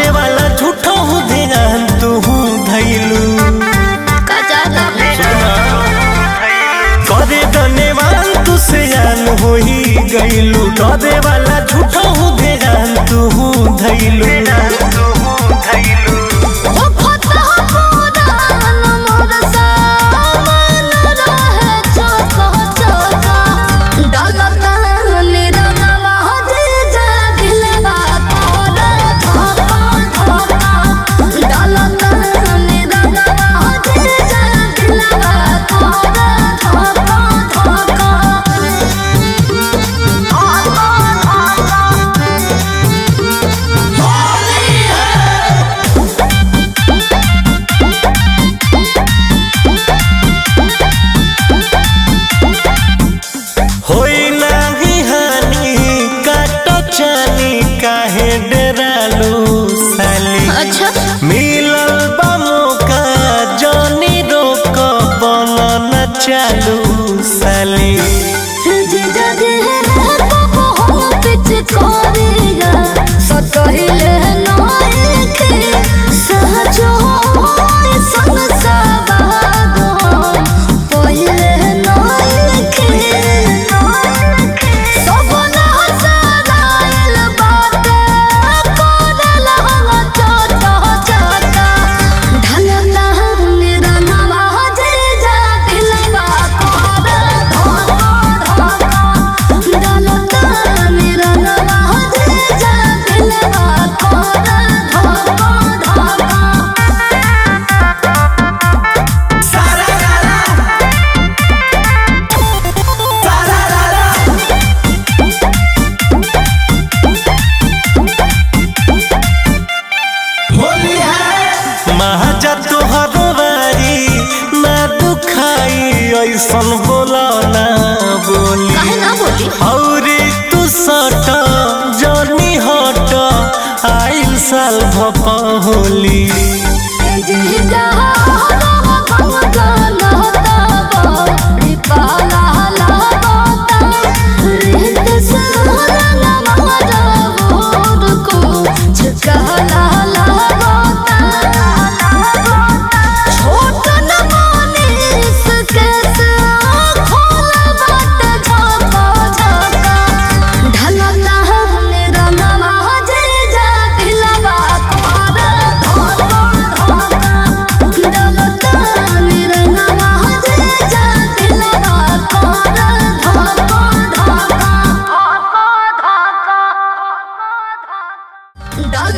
तोरे वाला झूठो हूँ ध्यान तू हूँ धैलू करे दने वाला तू से जान हो ही गैलू तोरे वाला झूठो हूँ ध्यान तू हूँ धैलू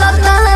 la la la।